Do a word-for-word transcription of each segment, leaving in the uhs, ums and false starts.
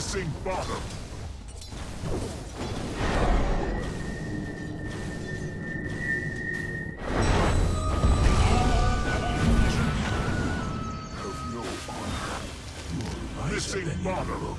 Missing bottom. Have no honor. Missing bottom. Look.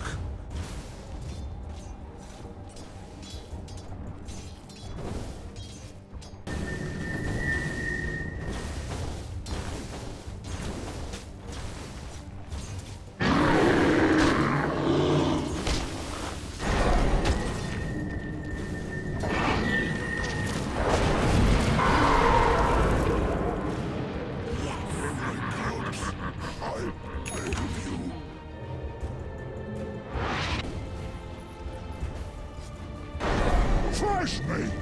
Flashmate!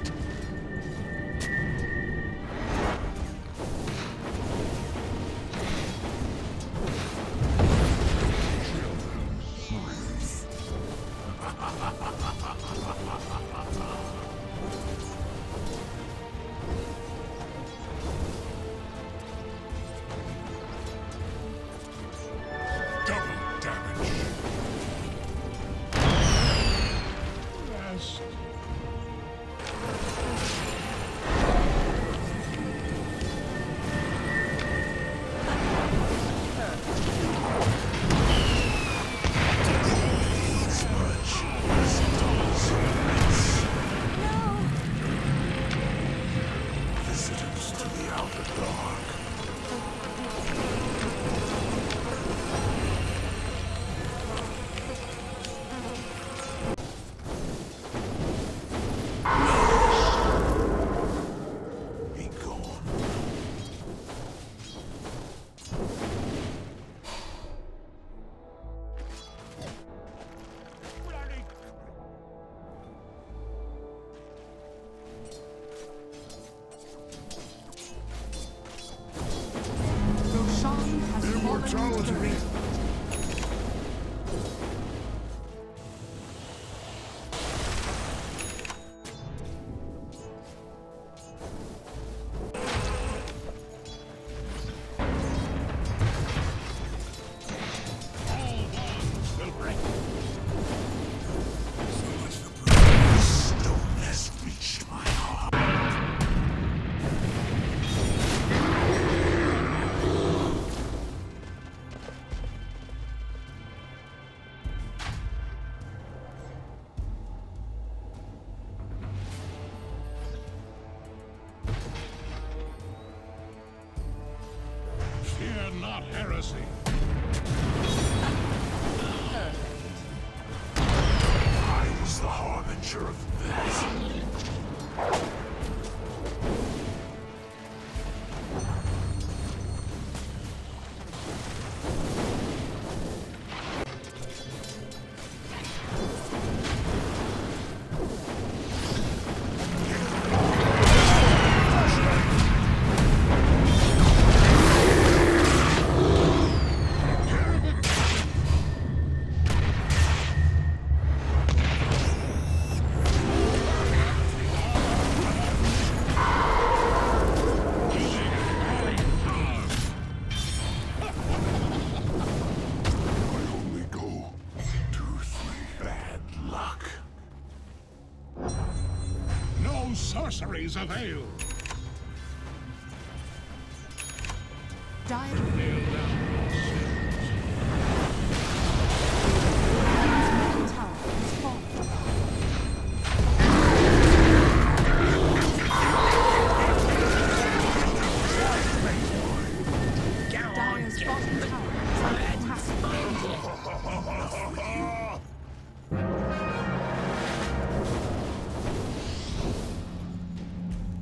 Sorceries avail.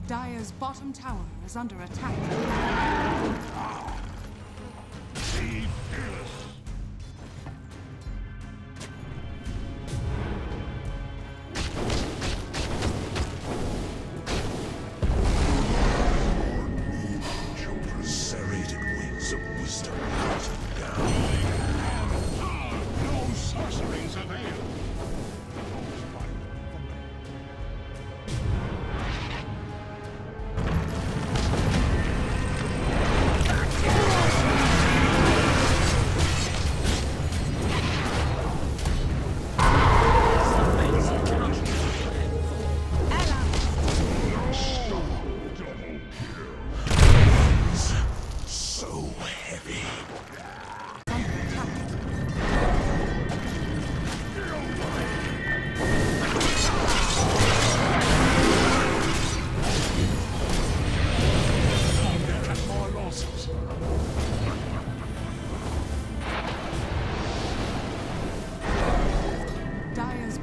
Dire's bottom tower is under attack. Be fearless. Attack!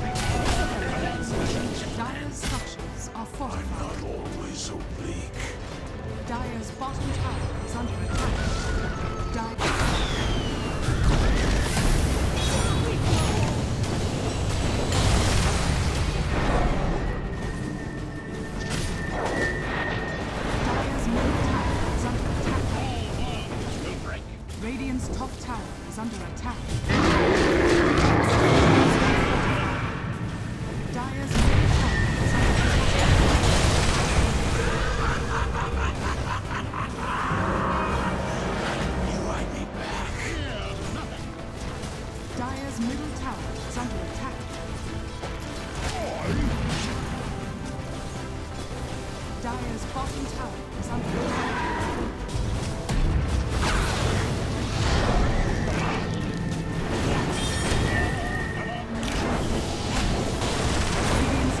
Dire's structures are fortified. I'm not always oblique. Dire's bottom tower is under attack. Dire's... under attack. Dire's middle tower is under attack. You might be back. Dire's middle tower is under attack. Dire's bottom tower is under attack. Radiant's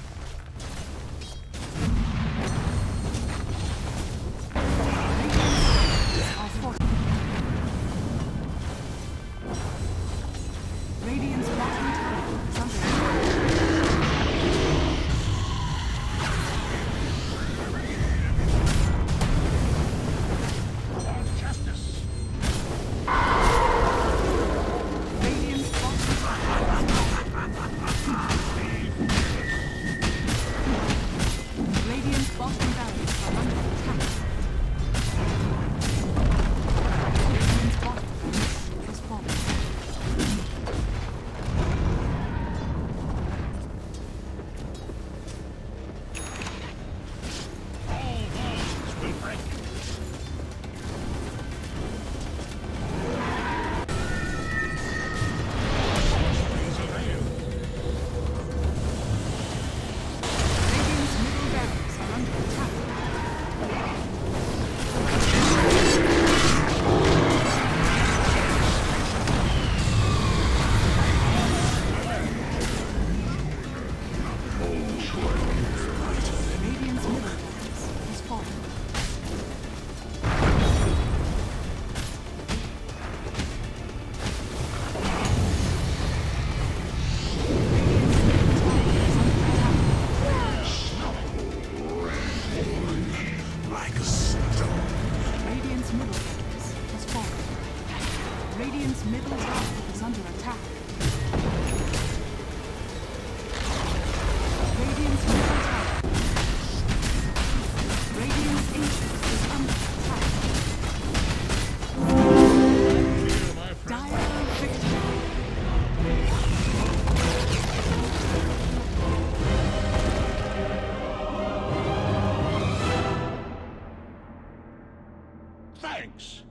Thanks.